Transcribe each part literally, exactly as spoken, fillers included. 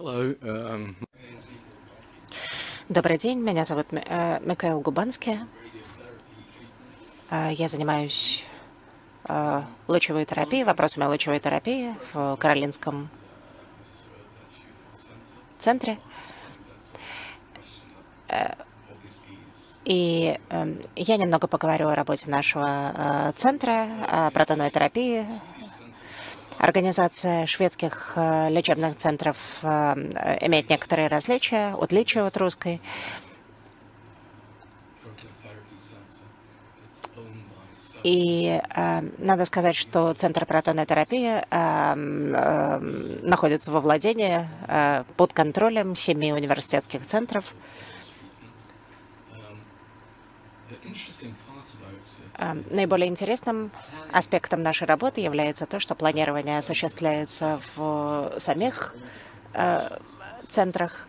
Hello, um... Добрый день, меня зовут Микаэл Губанский. Я занимаюсь лучевой терапией, вопросами лучевой терапии в Каролинском центре. И я немного поговорю о работе нашего центра протонной терапии. Организация шведских лечебных центров имеет некоторые различия, отличия от русской. И э, надо сказать, что Центр протонной терапии э, э, находится во владении э, под контролем семи университетских центров. Наиболее интересным аспектом нашей работы является то, что планирование осуществляется в самих э, центрах.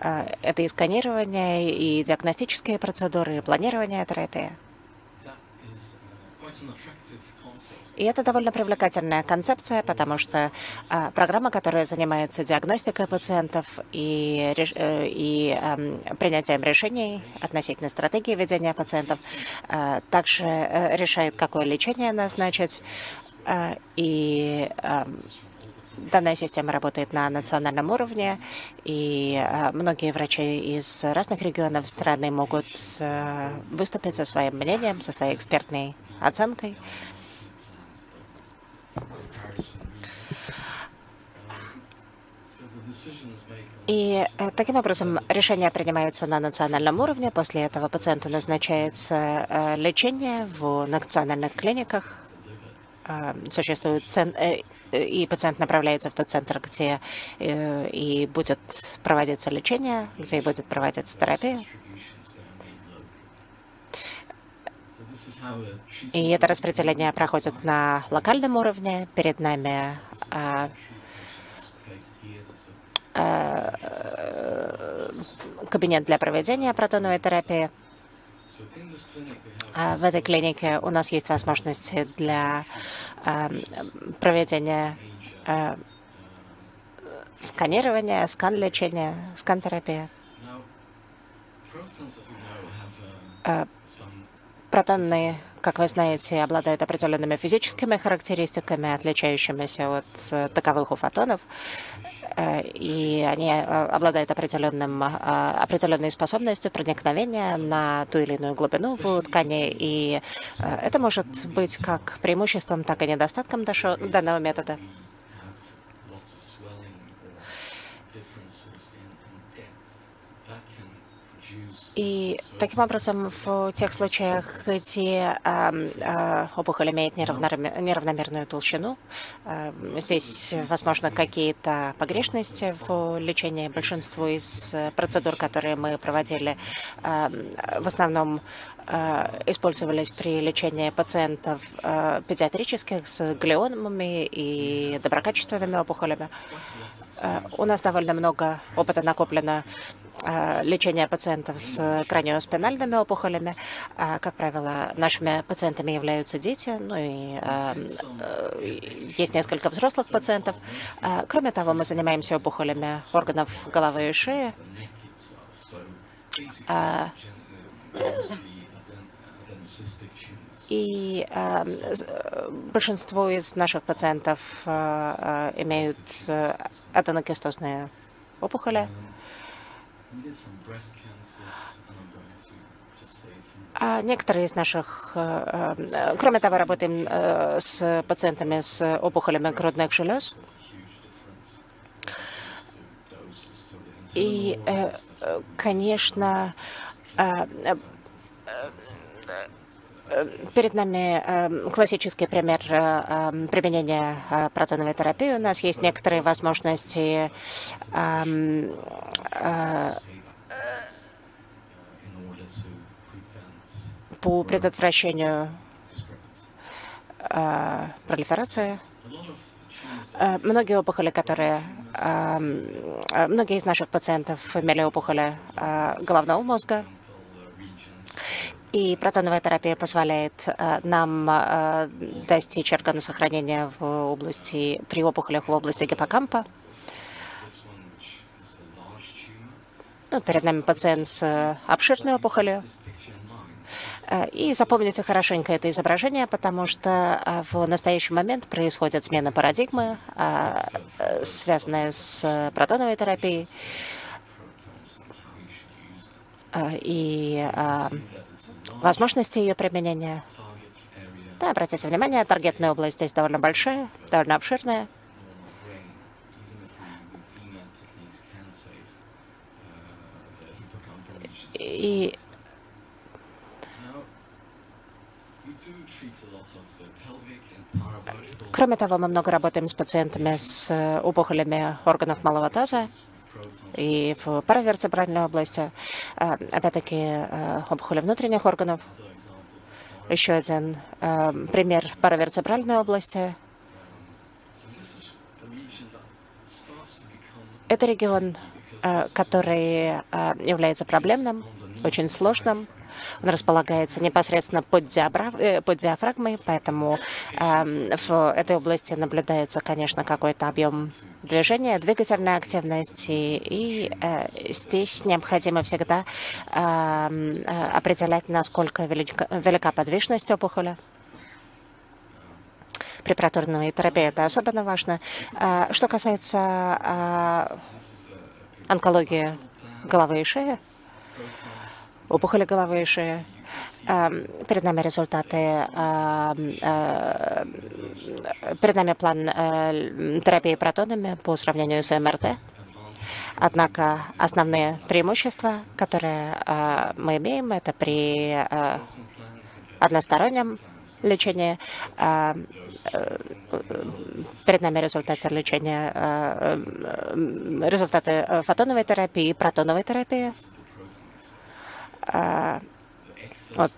Это и сканирование, и диагностические процедуры, и планирование терапии. И это довольно привлекательная концепция, потому что а, программа, которая занимается диагностикой пациентов и, и а, принятием решений относительно стратегии ведения пациентов, а, также решает, какое лечение назначить. А, и, а, Данная система работает на национальном уровне, и многие врачи из разных регионов страны могут выступить со своим мнением, со своей экспертной оценкой. И таким образом решение принимается на национальном уровне. После этого пациенту назначается лечение в национальных клиниках. Существует цен... и пациент направляется в тот центр, где и будет проводиться лечение, где и будет проводиться терапия. И это распределение проходит на локальном уровне. Перед нами а, а, кабинет для проведения протонной терапии. В этой клинике у нас есть возможности для проведения сканирования, скан-лечения, скан-терапии. Протонные, как вы знаете, обладают определенными физическими характеристиками, отличающимися от таковых у фотонов. И они обладают определенным, определенной способностью проникновения на ту или иную глубину в ткани. И это может быть как преимуществом, так и недостатком данного метода. И таким образом, в тех случаях, где опухоль имеет неравномерную толщину, здесь, возможно, какие-то погрешности в лечении. Большинство из процедур, которые мы проводили, в основном использовались при лечении пациентов педиатрических с глиомами и доброкачественными опухолями. У нас довольно много опыта накоплено лечения пациентов с краниоспинальными опухолями. Как правило, нашими пациентами являются дети, ну и есть несколько взрослых пациентов. Кроме того, мы занимаемся опухолями органов головы и шеи. И э, большинство из наших пациентов э, имеют аденокистозные опухоли. А некоторые из наших, э, кроме того, работаем э, с пациентами с опухолями грудных желез. И, э, конечно, э, Перед нами классический пример применения протонной терапии. У нас есть некоторые возможности по предотвращению пролиферации. Многие опухоли, которые, многие из наших пациентов имели опухоли головного мозга. И протоновая терапия позволяет нам достичь органосохранения в области, при опухолях в области гиппокампа. Перед нами пациент с обширной опухолью. И запомните хорошенько это изображение, потому что в настоящий момент происходит смена парадигмы, связанная с протоновой терапией. И возможности ее применения. Да, обратите внимание, таргетная область здесь довольно большая, довольно обширная. И кроме того, мы много работаем с пациентами с опухолями органов малого таза и в паравертебральной области, опять-таки, опухоли внутренних органов. Еще один пример паравертебральной области. Это регион, который является проблемным, очень сложным. Он располагается непосредственно под диафрагмой, поэтому в этой области наблюдается, конечно, какой-то объем движения, двигательной активности, и здесь необходимо всегда определять, насколько велика подвижность опухоли. При протонной терапии это особенно важно. Что касается онкологии головы и шеи, опухоли головы и шеи. Перед нами результаты, перед нами план терапии протонами по сравнению с МРТ. Однако основные преимущества, которые мы имеем, это при одностороннем лечении. Перед нами результаты лечения, результаты фотоновой терапии и протоновой терапии. Uh, вот.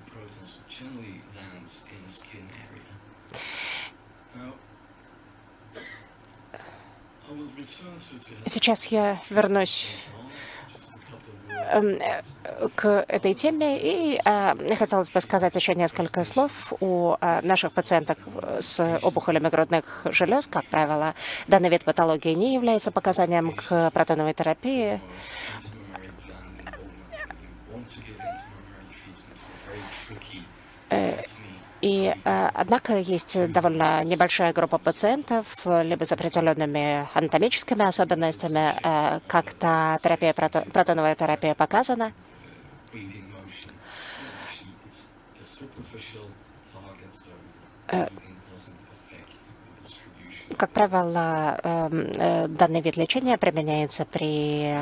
Сейчас я вернусь к этой теме, и uh, хотелось бы сказать еще несколько слов о uh, наших пациентах с опухолями грудных желез. Как правило, данный вид патологии не является показанием к протоновой терапии. И, однако, есть довольно небольшая группа пациентов, либо с определенными анатомическими особенностями, как та терапия, протоновая терапия показана. Как правило, данный вид лечения применяется при,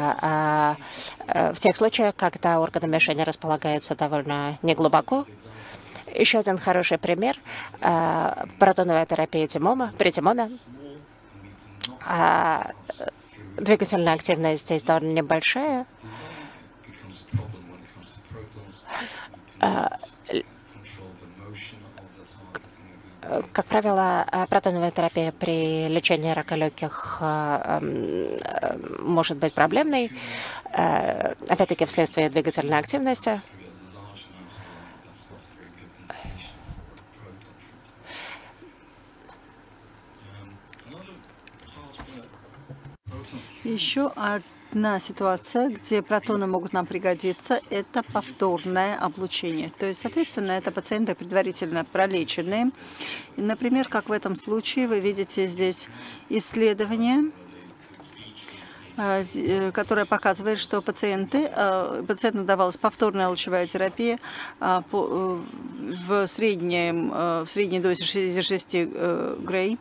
в тех случаях, когда органы мишени располагаются довольно неглубоко. Еще один хороший пример – протоновая терапия тимома, при тимоме. Двигательная активность здесь довольно небольшая. Как правило, протоновая терапия при лечении рака легких может быть проблемной, опять-таки вследствие двигательной активности. Еще одна ситуация, где протоны могут нам пригодиться, это повторное облучение. То есть, соответственно, это пациенты предварительно пролеченные. Например, как в этом случае, вы видите здесь исследование, которое показывает, что пациенты, пациенту давалась повторная лучевая терапия в, среднем, в средней дозе шестьдесят шесть грей.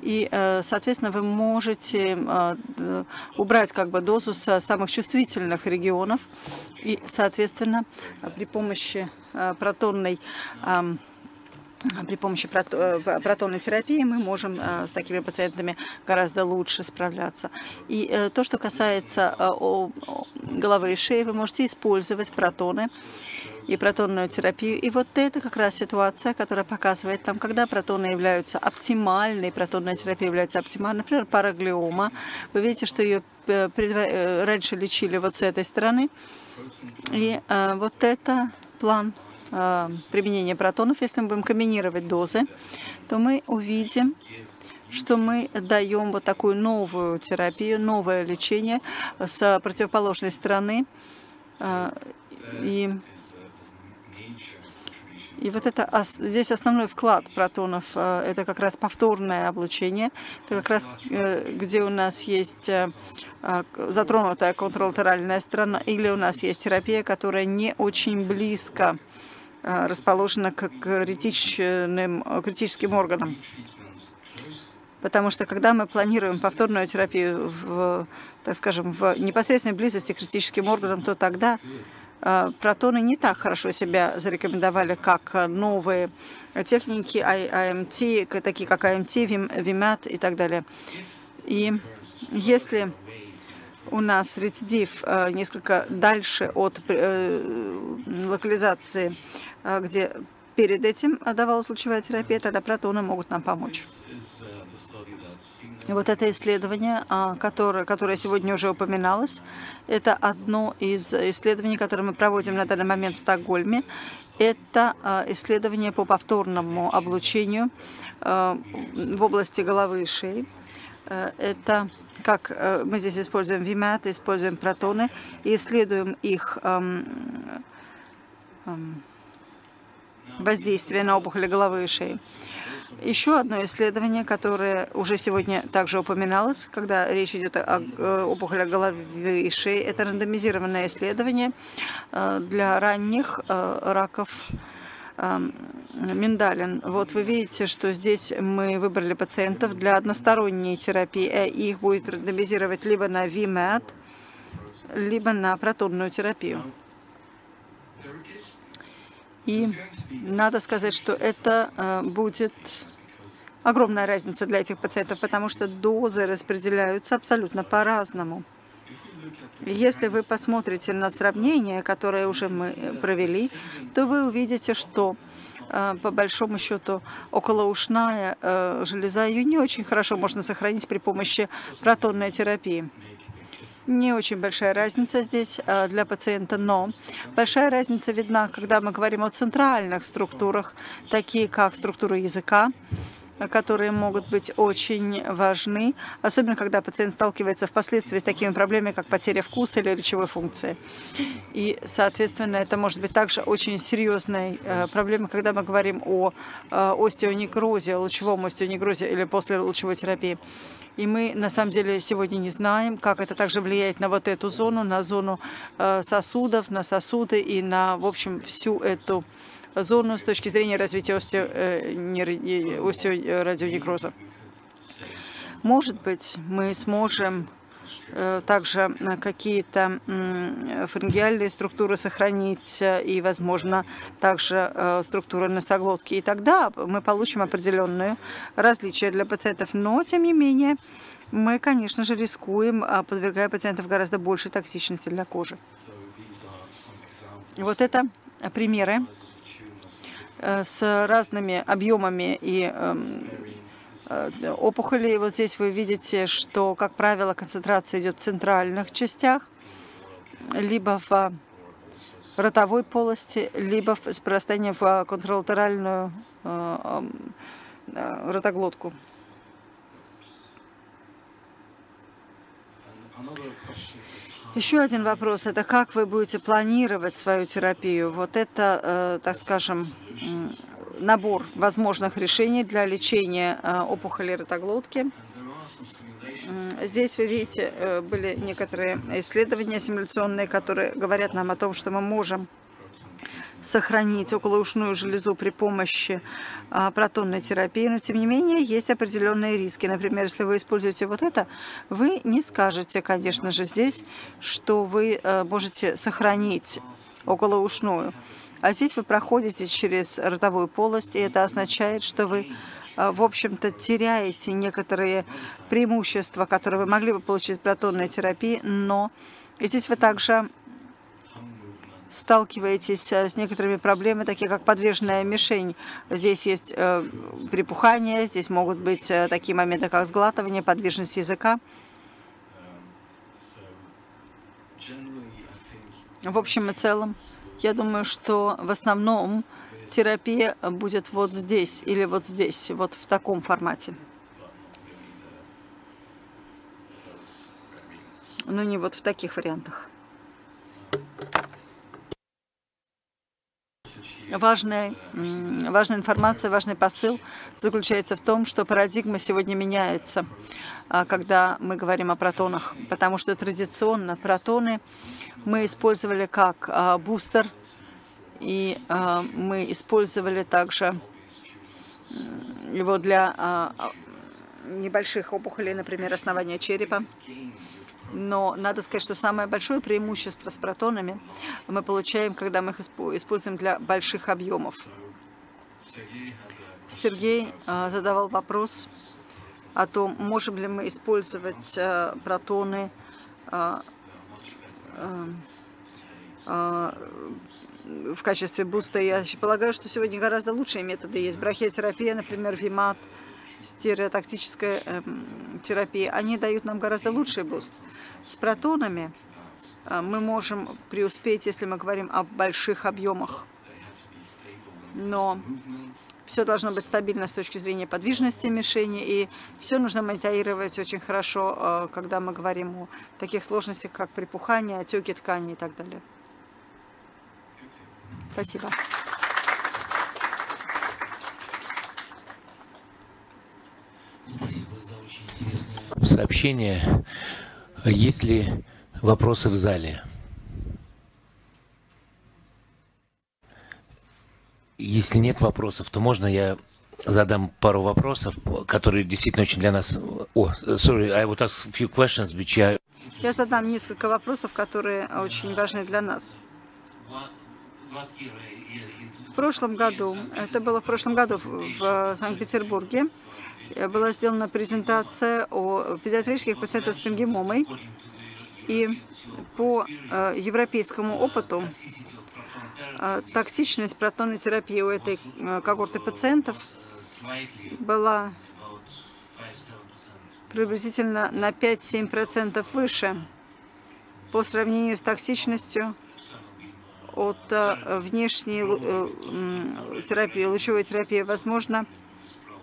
И, соответственно, вы можете убрать как бы дозу с самых чувствительных регионов. И, соответственно, при помощи протонной, при помощи протонной терапии мы можем с такими пациентами гораздо лучше справляться. И то, что касается головы и шеи, вы можете использовать протоны и протонную терапию. И вот это как раз ситуация, которая показывает там, когда протоны являются оптимальной, протонная терапия является оптимальной. Например, параглиома. Вы видите, что ее раньше лечили вот с этой стороны. И вот это план применения протонов, если мы будем комбинировать дозы, то мы увидим, что мы даем вот такую новую терапию, новое лечение с противоположной стороны. И, и вот это здесь основной вклад протонов, это как раз повторное облучение, это как раз где у нас есть затронутая контралатеральная сторона, или у нас есть терапия, которая не очень близко расположена к критичным, критическим органам. Потому что когда мы планируем повторную терапию, в, так скажем, в непосредственной близости к критическим органам, то тогда э, протоны не так хорошо себя зарекомендовали, как новые техники АМТ, такие как АМТ, ВИМАТ и так далее. И если у нас рецидив э, несколько дальше от э, локализации, э, где перед этим отдавалась лучевая терапия, тогда протоны могут нам помочь. И вот это исследование, которое, которое сегодня уже упоминалось, это одно из исследований, которое мы проводим на данный момент в Стокгольме. Это исследование по повторному облучению в области головы и шеи. Это как мы здесь используем ВИМАТ, используем протоны и исследуем их воздействие на опухоли головы и шеи. Еще одно исследование, которое уже сегодня также упоминалось, когда речь идет о опухоли головы и шеи, это рандомизированное исследование для ранних раков миндалин. Вот вы видите, что здесь мы выбрали пациентов для односторонней терапии, и их будет рандомизировать либо на ВИМАТ, либо на протонную терапию. И надо сказать, что это будет огромная разница для этих пациентов, потому что дозы распределяются абсолютно по-разному. Если вы посмотрите на сравнение, которое уже мы провели, то вы увидите, что по большому счету околоушная железа, ее не очень хорошо можно сохранить при помощи протонной терапии. Не очень большая разница здесь для пациента, но большая разница видна, когда мы говорим о центральных структурах, такие как структуры языка, которые могут быть очень важны, особенно когда пациент сталкивается впоследствии с такими проблемами, как потеря вкуса или речевой функции. И, соответственно, это может быть также очень серьезной проблемой, когда мы говорим о остеонекрозе, лучевом остеонекрозе или после лучевой терапии. И мы, на самом деле, сегодня не знаем, как это также влияет на вот эту зону, на зону сосудов, на сосуды и на, в общем, всю эту зону с точки зрения развития остеорадионекроза. Может быть, мы сможем также какие-то фарингеальные структуры сохранить и, возможно, также структуры носоглотки. И тогда мы получим определенные различия для пациентов. Но, тем не менее, мы, конечно же, рискуем, подвергая пациентов гораздо большей токсичности для кожи. Вот это примеры с разными объемами и опухолей. Вот здесь вы видите, что, как правило, концентрация идет в центральных частях, либо в ротовой полости, либо в распространении в контралатеральную ротоглотку. Еще один вопрос – это как вы будете планировать свою терапию? Вот это, так скажем, набор возможных решений для лечения опухоли ротоглотки. Здесь, вы видите, были некоторые исследования симуляционные, которые говорят нам о том, что мы можем сохранить околоушную железу при помощи а, протонной терапии, но тем не менее есть определенные риски. Например, если вы используете вот это, вы не скажете, конечно же, здесь, что вы а, можете сохранить околоушную. А здесь вы проходите через ротовую полость, и это означает, что вы, а, в общем-то, теряете некоторые преимущества, которые вы могли бы получить от протонной терапии, но и здесь вы также сталкиваетесь с некоторыми проблемами, такие как подвижная мишень. Здесь есть э, припухание, здесь могут быть э, такие моменты, как сглатывание, подвижность языка. В общем и целом, Я думаю, что в основном терапия будет вот здесь или вот здесь, вот в таком формате. Но не вот в таких вариантах. Важная, важная информация, важный посыл заключается в том, что парадигма сегодня меняется, когда мы говорим о протонах, потому что традиционно протоны мы использовали как бустер, и мы использовали также его для небольших опухолей, например, основания черепа. Но надо сказать, что самое большое преимущество с протонами мы получаем, когда мы их используем для больших объемов. Сергей задавал вопрос о том, можем ли мы использовать протоны в качестве буста. Я полагаю, что сегодня гораздо лучшие методы есть. Брахиотерапия, например, вимат. Стереотактическая э, терапия, они дают нам гораздо лучший буст. С протонами э, мы можем преуспеть, если мы говорим о больших объемах. Но все должно быть стабильно с точки зрения подвижности мишени, и все нужно мониторировать очень хорошо, э, когда мы говорим о таких сложностях, как припухание, отеки тканей и так далее. Спасибо. Сообщение. Есть ли вопросы в зале? Если нет вопросов, то можно я задам пару вопросов, которые действительно очень для нас... О, sorry, I would ask few questions, which I... Я задам несколько вопросов, которые очень важны для нас. В прошлом году, это было в прошлом году в Санкт-Петербурге, была сделана презентация о педиатрических пациентах с пенгиомой, и по э, европейскому опыту э, токсичность протонной терапии у этой э, когорты пациентов была приблизительно на пять-семь процентов выше по сравнению с токсичностью от э, внешней э, терапии, лучевой терапии, возможно,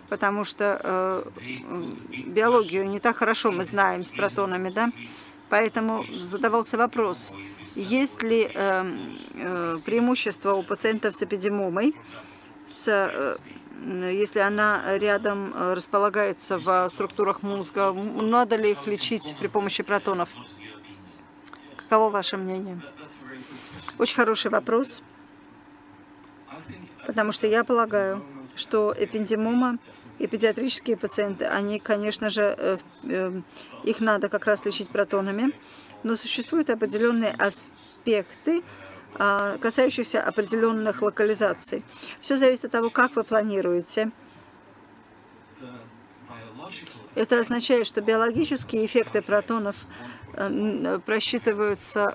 потому что э, биологию не так хорошо мы знаем с протонами, да? Поэтому задавался вопрос, есть ли э, э, преимущество у пациентов с эпидемомой, с, э, если она рядом располагается в структурах мозга, надо ли их лечить при помощи протонов? Каково ваше мнение? Очень хороший вопрос, потому что я полагаю, что эпендимома и педиатрические пациенты, они, конечно же, их надо как раз лечить протонами, но существуют определенные аспекты, касающиеся определенных локализаций. Все зависит от того, как вы планируете. Это означает, что биологические эффекты протонов просчитываются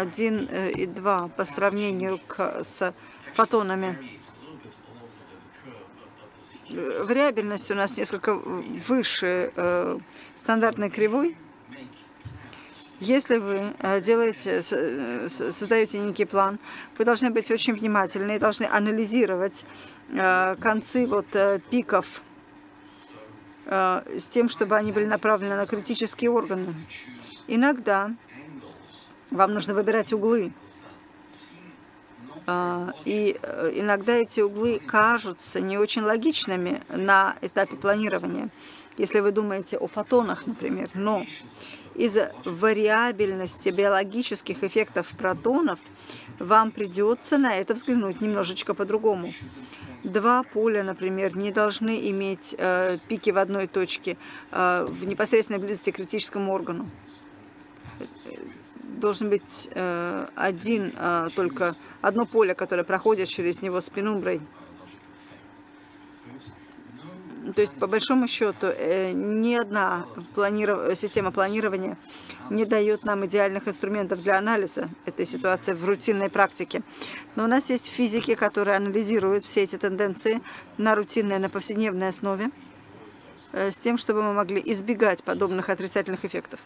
один и два по сравнению с фотонами. Вариабельность у нас несколько выше э, стандартной кривой. Если вы делаете, создаете некий план, вы должны быть очень внимательны и должны анализировать э, концы вот, э, пиков э, с тем, чтобы они были направлены на критические органы. Иногда вам нужно выбирать углы. И иногда эти углы кажутся не очень логичными на этапе планирования, если вы думаете о фотонах, например. Но из-за вариабельности биологических эффектов протонов вам придется на это взглянуть немножечко по-другому. Два поля, например, не должны иметь э, пики в одной точке э, в непосредственной близости к критическому органу. Должен быть э, один, э, только одно поле, которое проходит через него с пенумброй. То есть, по большому счету, э, ни одна планиров... система планирования не дает нам идеальных инструментов для анализа этой ситуации в рутинной практике. Но у нас есть физики, которые анализируют все эти тенденции на рутинной, на повседневной основе, э, с тем, чтобы мы могли избегать подобных отрицательных эффектов.